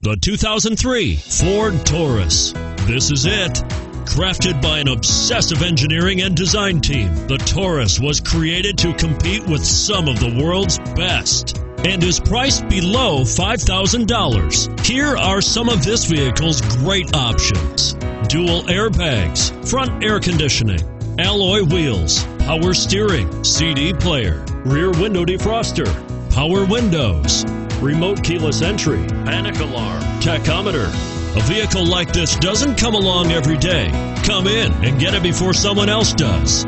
The 2003 Ford Taurus. This is it. Crafted by an obsessive engineering and design team, the Taurus was created to compete with some of the world's best and is priced below $5,000. Here are some of this vehicle's great options: dual airbags, front air conditioning, alloy wheels, power steering, CD player, rear window defroster, power windows, remote keyless entry, panic alarm, tachometer. A vehicle like this doesn't come along every day. Come in and get it before someone else does.